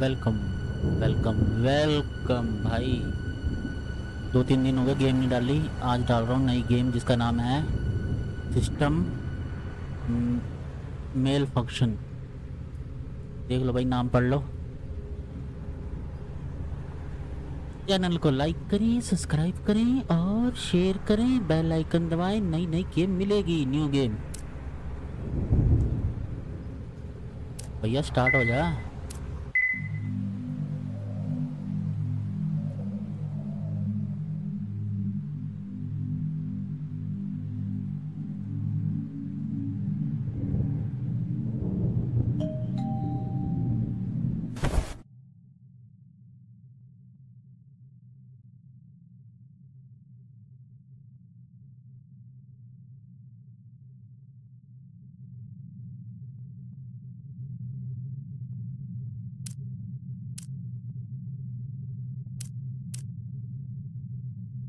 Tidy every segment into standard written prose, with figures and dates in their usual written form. Welcome welcome welcome भाई। 2-3 दिन हो गए गेम नहीं डाली, आज डाल रहा हूँ नई गेम जिसका नाम है सिस्टम मेल फंक्शन। देख लो भाई, नाम पढ़ लो। चैनल को लाइक करें, सब्सक्राइब करें और शेयर करें, बेल आइकन दबाएं, नई नई गेम मिलेगी, न्यू गेम। भैया स्टार्ट हो जा।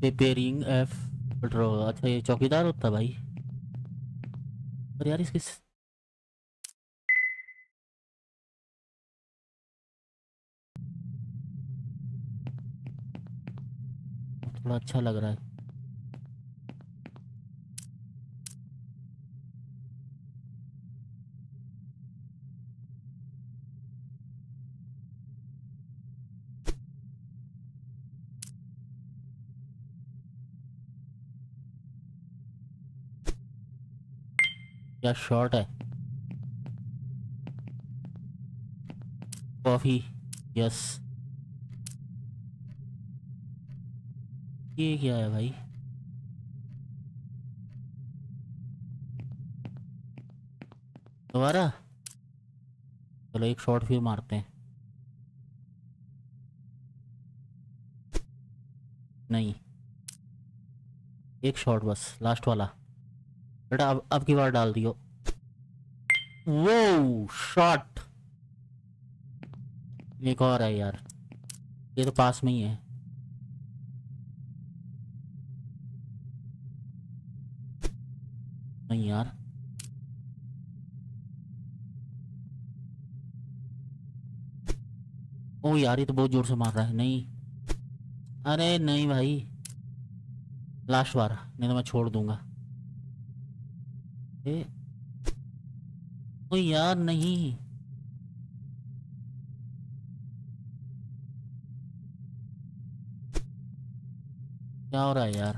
Repairing F petrol. अच्छा, ये चौकीदार होता भाई। पर यार इसके थोड़ा अच्छा लग रहा है। क्या शॉर्ट है? Coffee, yes. ये क्या है भाई? दोबारा चलो एक शॉर्ट व्यू मारते हैं। नहीं, एक शॉर्ट बस, लास्ट वाला। बेटा अब की बार डाल दियो। वो शॉट एक और है यार, ये तो पास में ही है। नहीं यार, ओ यार ये तो बहुत जोर से मार रहा है। नहीं, अरे नहीं भाई, लास्ट बार, नहीं तो मैं छोड़ दूंगा। ओ यार नहीं, क्या हो रहा है यार?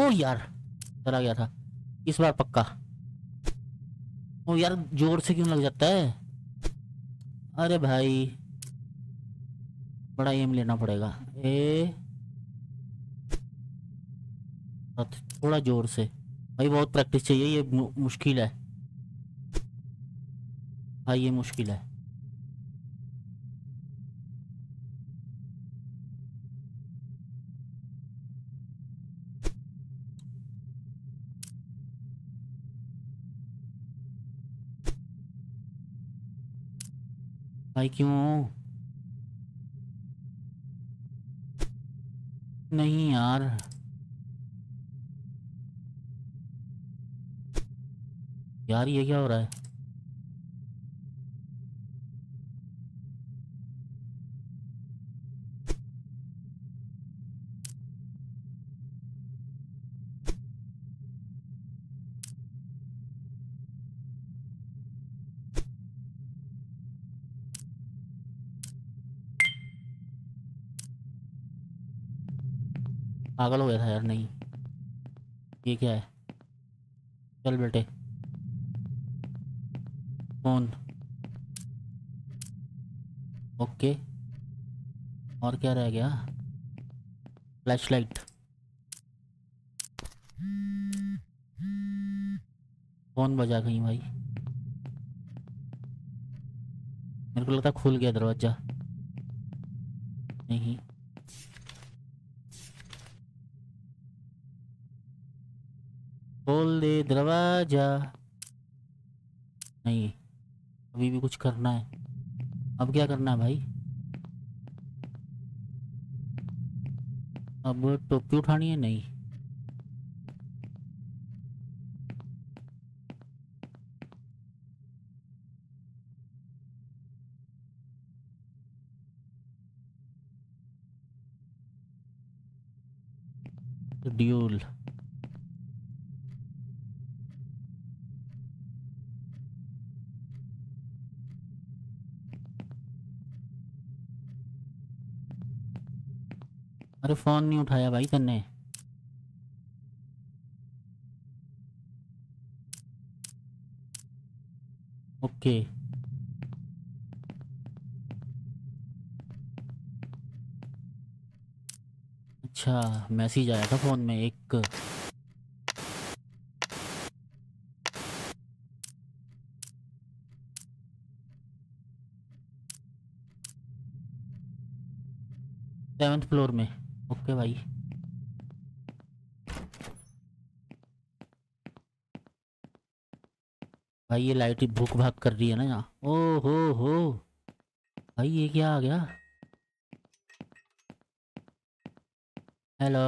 ओ यार चला गया था इस बार पक्का। ओ यार जोर से क्यों लग जाता है? अरे भाई बड़ा एम लेना पड़ेगा। ए थोड़ा जोर से भाई, बहुत प्रैक्टिस चाहिए। ये मुश्किल है भाई, ये मुश्किल है। भाई क्यों नहीं यार? यार ये क्या हो रहा है? पागल हो गया था यार। नहीं, ये क्या है? चल बेटे, ओके। और क्या रह गया? फ्लैशलाइट, फोन बजा कहीं भाई। मेरे को लगता खुल गया दरवाजा। नहीं, खोल दे दरवाजा। नहीं, अभी भी कुछ करना है। अब क्या करना है भाई? अब टोपी उठानी है। नहीं, शेड्यूल। अरे फोन नहीं उठाया भाई तन्ने। ओके अच्छा मैसेज आया था फोन में एक। सेवेंथ फ्लोर में। ओके भाई भाई ये लाइट भूख भाग कर रही है ना यहाँ। ओ हो भाई ये क्या आ गया। हेलो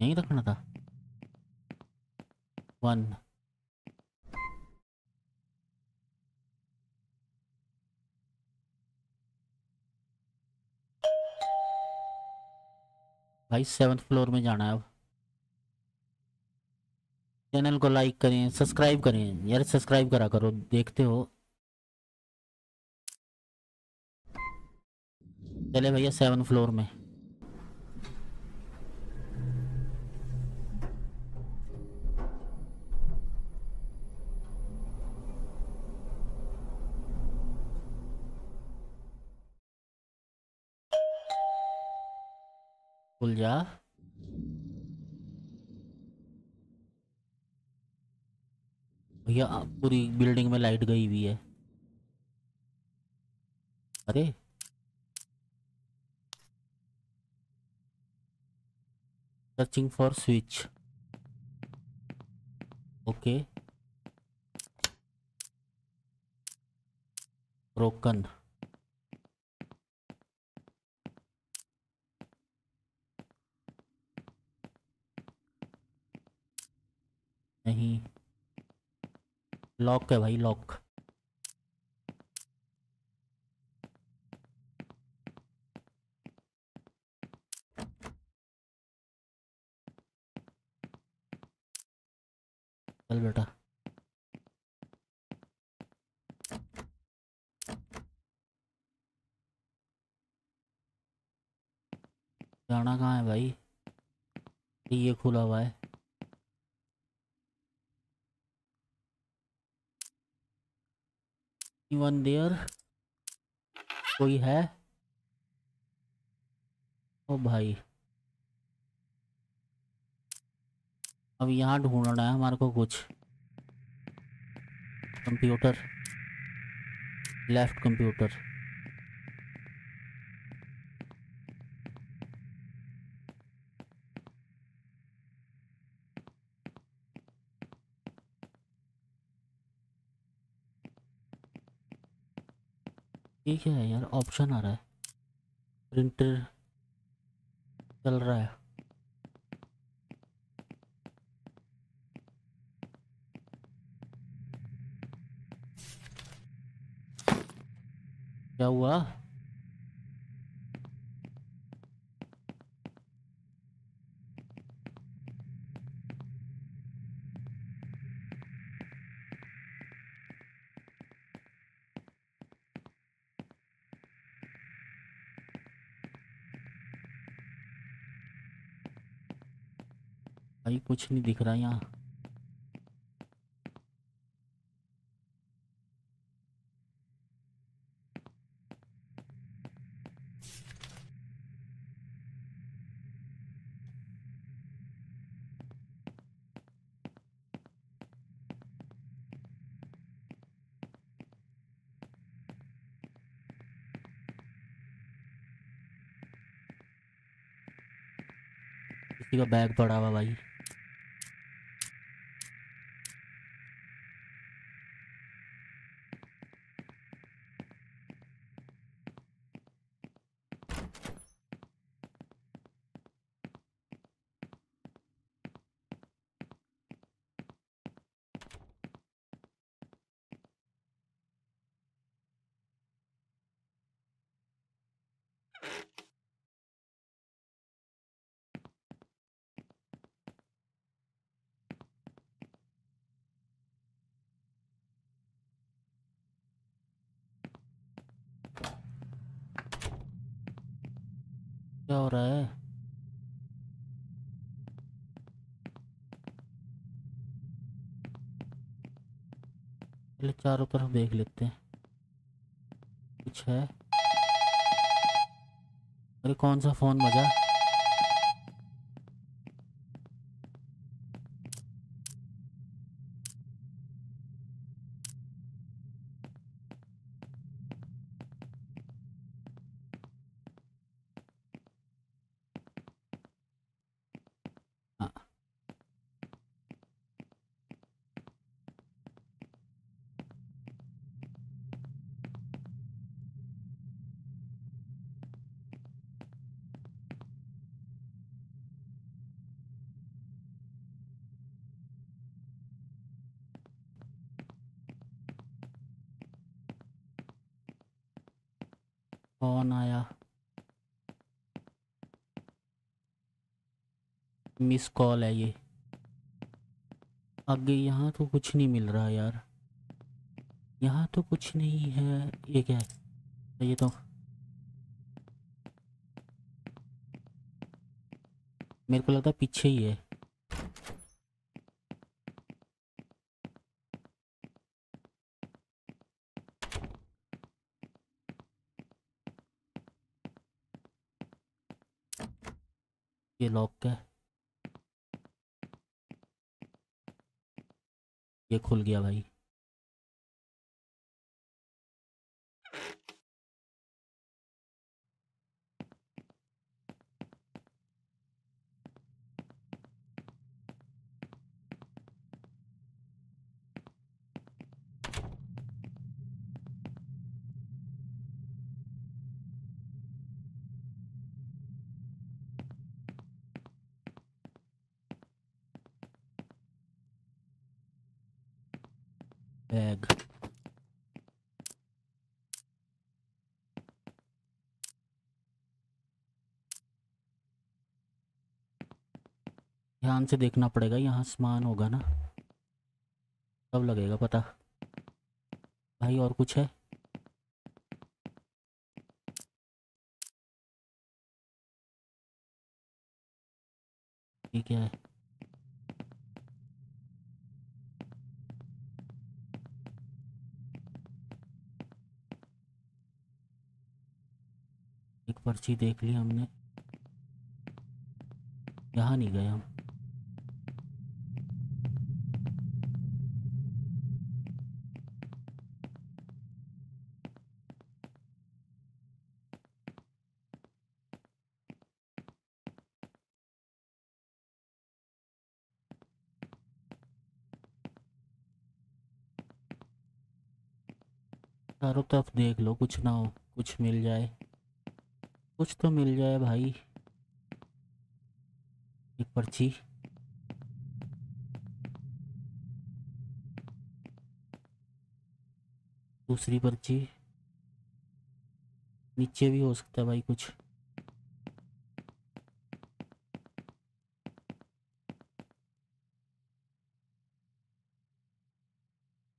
यहीं रखना था। 1 भाई 7th फ्लोर में जाना है। अब चैनल को लाइक करें, सब्सक्राइब करें यार, सब्सक्राइब करा करो देखते हो। चले भैया 7th फ्लोर में। खुल जा भैया, पूरी बिल्डिंग में लाइट गई हुई है। अरे searching for switch. Okay broken. नहीं लॉक है भाई, लॉक। चल बेटा जाना कहाँ है भाई। ये खुला हुआ है। वन देयर कोई है। ओ भाई अब यहाँ ढूंढना है हमारे को कुछ। Computer, left computer. ये क्या है यार, ऑप्शन आ रहा है। प्रिंटर चल रहा है। क्या हुआ भाई, कुछ नहीं दिख रहा यहाँ। किसी का बैग पड़ा हुआ भाई। क्या हो रहा है? पहले चारों तरफ देख लेते हैं कुछ है। अरे कौन सा फोन बजा? कौन आया? मिस कॉल है ये। आगे यहाँ तो कुछ नहीं मिल रहा यार, यहाँ तो कुछ नहीं है। ये क्या है? ये तो मेरे को लगता है पीछे ही है। ये लॉक है, ये खुल गया भाई। बैग ध्यान से देखना पड़ेगा, यहाँ सामान होगा ना तब लगेगा पता। भाई और कुछ है? ठीक है, पर्ची देख ली हमने, यहाँ नहीं गए हम। चारों तरफ देख लो, कुछ ना हो, कुछ मिल जाए, कुछ तो मिल जाए भाई। एक पर्ची, दूसरी पर्ची, नीचे भी हो सकता है भाई कुछ।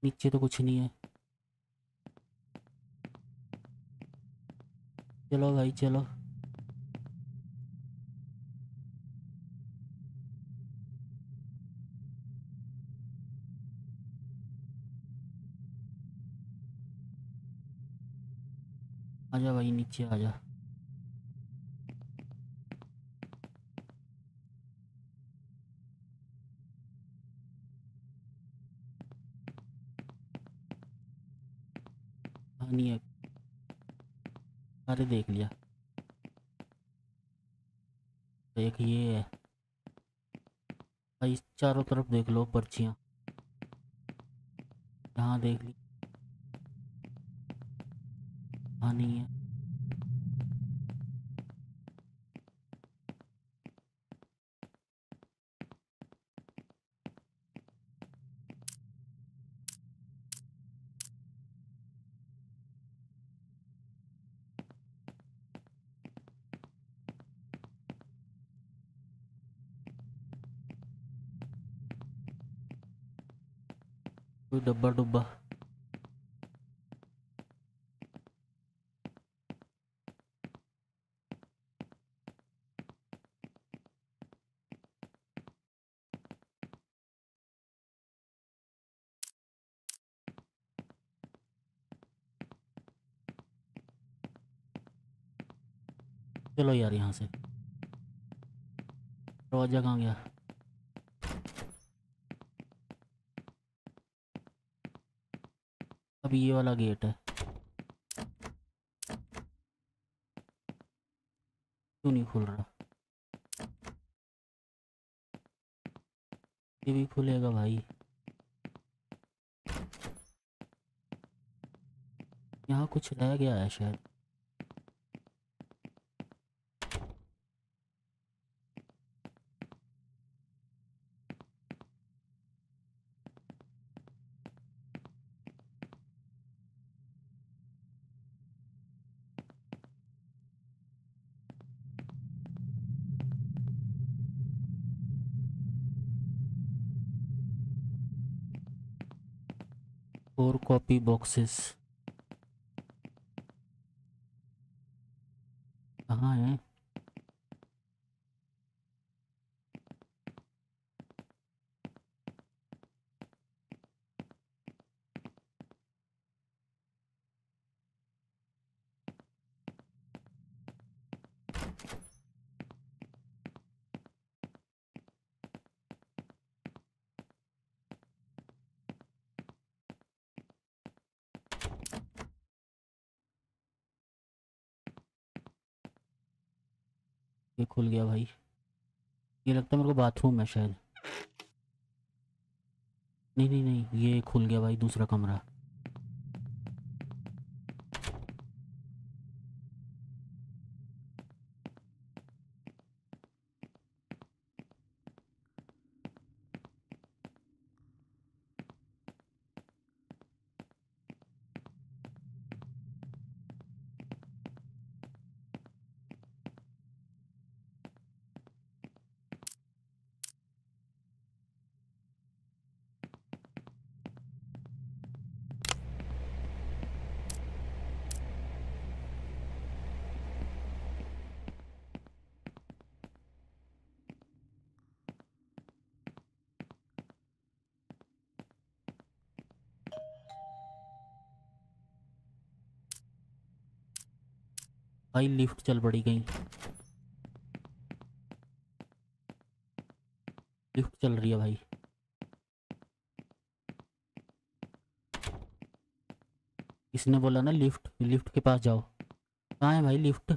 नीचे तो कुछ नहीं है। चलो भाई चलो, आजा भाई नीचे आजा। नहीं है, सारे देख लिया। एक ये है भाई, चारों तरफ देख लो पर्चियाँ, यहाँ देख ली, यहाँ नहीं है। कोई डब्बा डुब्बा चलो यार यहाँ से दरवाजा कहाँ गया? अब ये वाला गेट है, क्यों नहीं खुल रहा? ये भी खुलेगा भाई, यहाँ कुछ रह गया है शायद। और कॉपी बॉक्सेस कहाँ है? खुल गया भाई, ये लगता है मेरे को बाथरूम है शायद। नहीं नहीं नहीं, ये खुल गया भाई, दूसरा कमरा। भाई लिफ्ट चल पड़ी, गई लिफ्ट चल रही है भाई। इसने बोला ना लिफ्ट, लिफ्ट के पास जाओ। कहाँ है भाई लिफ्ट?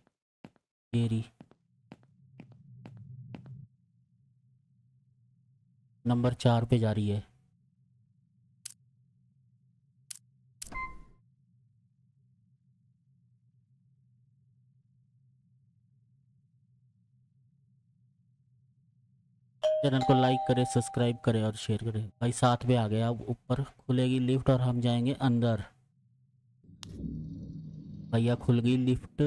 तेरी नंबर 4 पे जा रही है। चैनल को लाइक करें, सब्सक्राइब करें और शेयर करें। भाई 7 पे आ गया, अब ऊपर खुलेगी लिफ्ट और हम जाएंगे अंदर। भैया खुल गई लिफ्ट।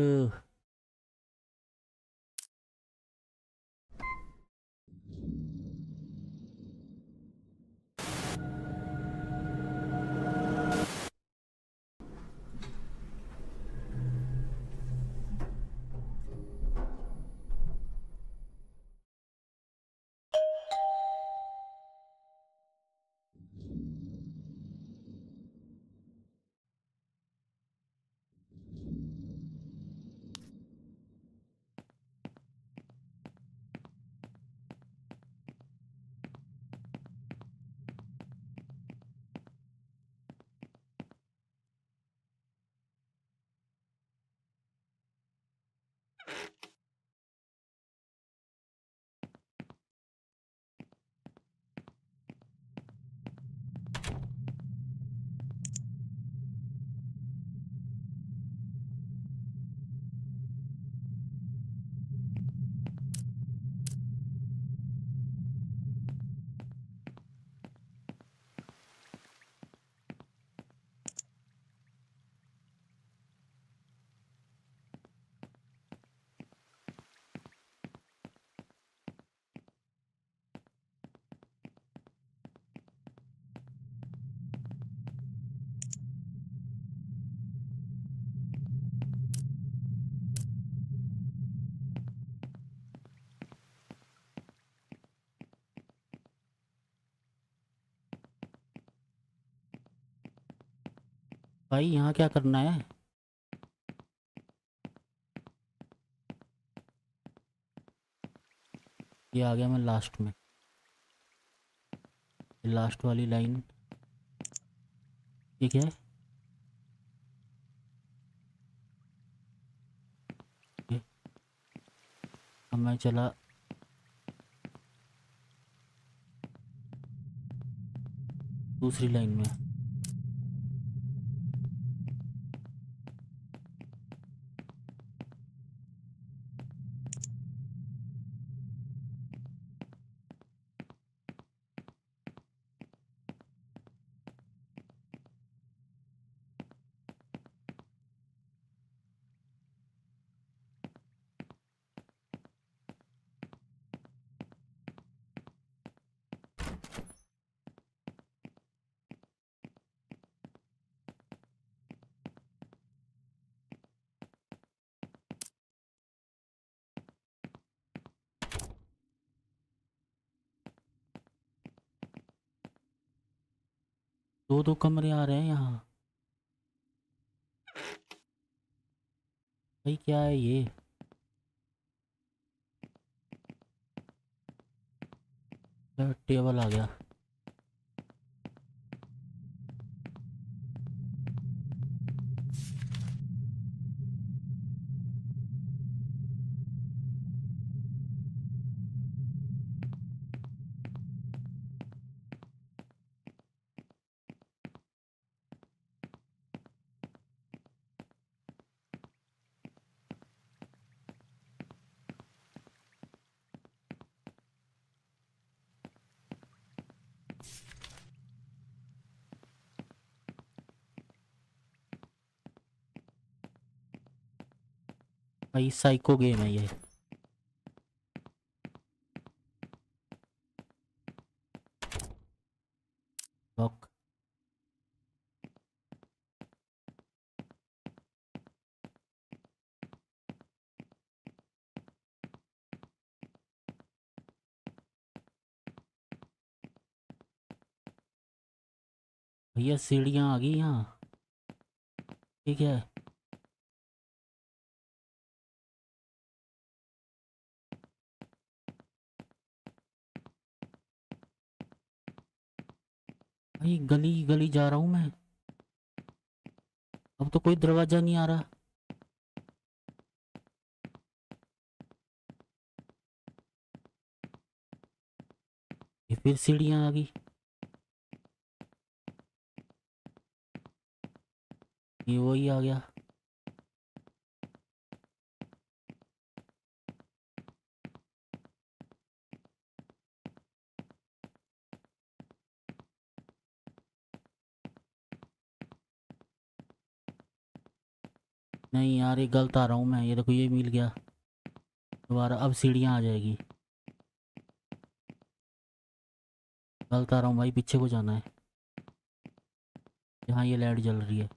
भाई यहाँ क्या करना है? ये आ गया मैं लास्ट में, लास्ट वाली लाइन ठीक है। अब मैं चला दूसरी लाइन में, दो दो कमरे आ रहे हैं यहाँ भाई, क्या है ये? टेबल आ गया, भाई साइको गेम है ये। लॉक भैया, सीढ़ियां आ गई यहाँ ठीक है। भाई गली गली जा रहा हूँ मैं, अब तो कोई दरवाज़ा नहीं आ रहा। ये फिर सीढ़ियाँ आ गई, ये वही आ गया। नहीं यार ये गलत आ रहा हूँ मैं, ये देखो ये मिल गया दोबारा, अब सीढ़ियाँ आ जाएगी। गलत आ रहा हूँ भाई, पीछे को जाना है जहाँ ये लाइट जल रही है।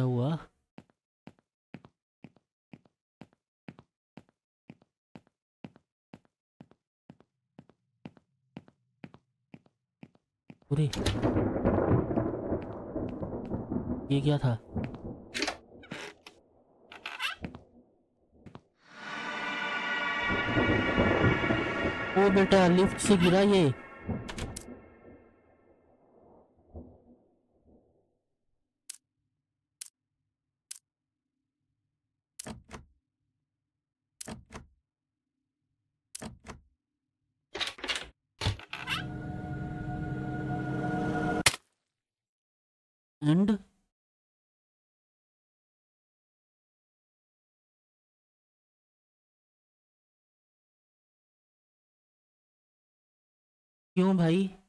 हुआ अरे ये क्या था? ओ बेटा लिफ्ट से गिरा ये। एंड क्यों भाई?